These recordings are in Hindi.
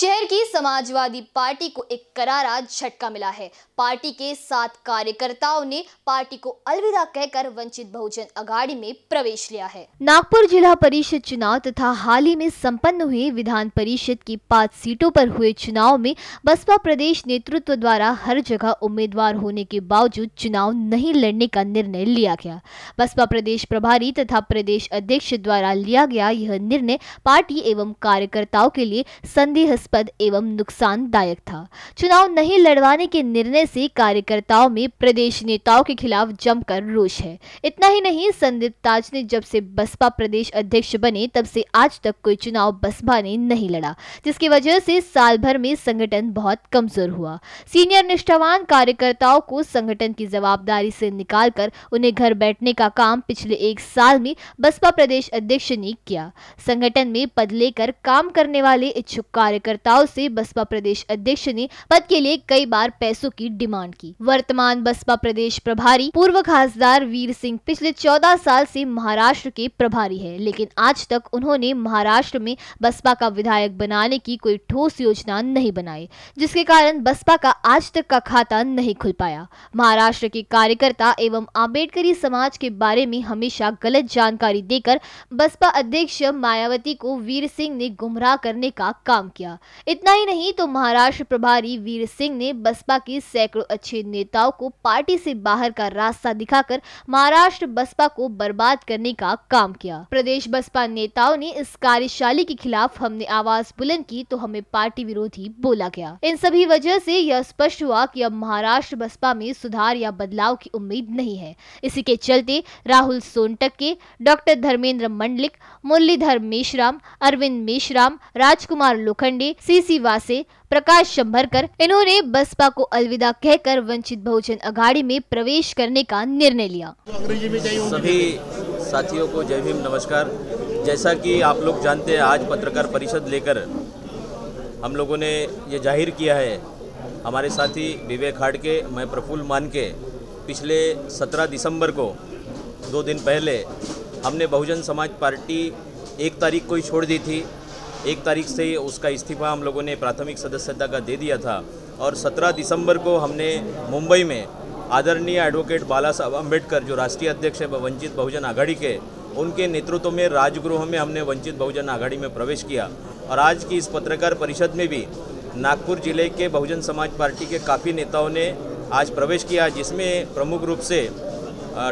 शहर की समाजवादी पार्टी को एक करारा झटका मिला है। पार्टी के 7 कार्यकर्ताओं ने पार्टी को अलविदा कहकर वंचित बहुजन आघाड़ी में प्रवेश लिया है। नागपुर जिला परिषद चुनाव तथा हाल ही में संपन्न हुए विधान परिषद की 5 सीटों पर हुए चुनाव में बसपा प्रदेश नेतृत्व द्वारा हर जगह उम्मीदवार होने के बावजूद चुनाव नहीं लड़ने का निर्णय लिया गया। बसपा प्रदेश प्रभारी तथा प्रदेश अध्यक्ष द्वारा लिया गया यह निर्णय पार्टी एवं कार्यकर्ताओं के लिए संदेहास्पद एवं नुकसानदायक था। चुनाव नहीं लड़वाने के निर्णय से कार्यकर्ताओं में प्रदेश नेताओं के खिलाफ जमकर रोष है। इतना ही नहीं, संदीप ताज ने जब से बसपा प्रदेश अध्यक्ष बने तब से आज तक कोई चुनाव बसपा ने नहीं लड़ा, जिसकी वजह से साल भर में संगठन बहुत कमजोर हुआ। सीनियर निष्ठावान कार्यकर्ताओं को संगठन की जवाबदारी से निकालकर उन्हें घर बैठने का काम पिछले 1 साल में बसपा प्रदेश अध्यक्ष ने किया। संगठन में पद लेकर काम करने वाले इच्छुक कार्यकर्ताओं से बसपा प्रदेश अध्यक्ष ने पद के लिए कई बार पैसों की डिमांड की। वर्तमान बसपा प्रदेश प्रभारी पूर्व खासदार वीर सिंह पिछले 14 साल से महाराष्ट्र के प्रभारी है, लेकिन आज तक उन्होंने महाराष्ट्र में बसपा का विधायक बनाने की कोई ठोस योजना नहीं बनाई, जिसके कारण बसपा का आज तक का खाता नहीं खुल पाया। महाराष्ट्र के कार्यकर्ता एवं आम्बेडकरी समाज के बारे में हमेशा गलत जानकारी देकर बसपा अध्यक्ष मायावती को वीर सिंह ने गुमराह करने का काम किया। इतना ही नहीं तो महाराष्ट्र प्रभारी वीर सिंह ने बसपा के सैकड़ों अच्छे नेताओं को पार्टी से बाहर का रास्ता दिखाकर महाराष्ट्र बसपा को बर्बाद करने का काम किया। प्रदेश बसपा नेताओं ने इस कार्यशैली के खिलाफ हमने आवाज बुलंद की तो हमें पार्टी विरोधी बोला गया। इन सभी वजह से यह स्पष्ट हुआ कि अब महाराष्ट्र बसपा में सुधार या बदलाव की उम्मीद नहीं है। इसी के चलते राहुल सोनटक्के, डॉक्टर धर्मेंद्र मंडलिक, मुरलीधर मेश्राम, अरविंद मेशराम, राजकुमार लोखंडे, सीसी वासे, प्रकाश शंभरकर, इन्होंने बसपा को अलविदा कहकर वंचित बहुजन आघाड़ी में प्रवेश करने का निर्णय लिया। सभी साथियों को जय भीम, नमस्कार। जैसा कि आप लोग जानते हैं, आज पत्रकार परिषद लेकर हम लोगों ने ये जाहिर किया है, हमारे साथी विवेक खाड़के, मैं प्रफुल मानके, पिछले 17 दिसंबर को 2 दिन पहले हमने बहुजन समाज पार्टी 1 तारीख को ही छोड़ दी थी। 1 तारीख से उसका इस्तीफा हम लोगों ने प्राथमिक सदस्यता का दे दिया था और 17 दिसंबर को हमने मुंबई में आदरणीय एडवोकेट बाला साहब अम्बेडकर, जो राष्ट्रीय अध्यक्ष है वंचित बहुजन आघाड़ी के, उनके नेतृत्व में राजगृह में हमने वंचित बहुजन आघाड़ी में प्रवेश किया। और आज की इस पत्रकार परिषद में भी नागपुर जिले के बहुजन समाज पार्टी के काफ़ी नेताओं ने आज प्रवेश किया, जिसमें प्रमुख रूप से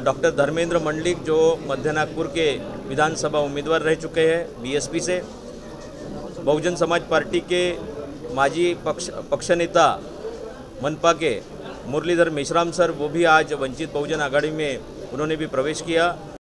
डॉक्टर धर्मेंद्र मंडलिक, जो मध्य नागपुर के विधानसभा उम्मीदवार रह चुके हैं बीएसपी से, बहुजन समाज पार्टी के माजी पक्ष नेता मनपा के मुरलीधर मेश्राम सर, वो भी आज वंचित बहुजन आघाड़ी में उन्होंने भी प्रवेश किया।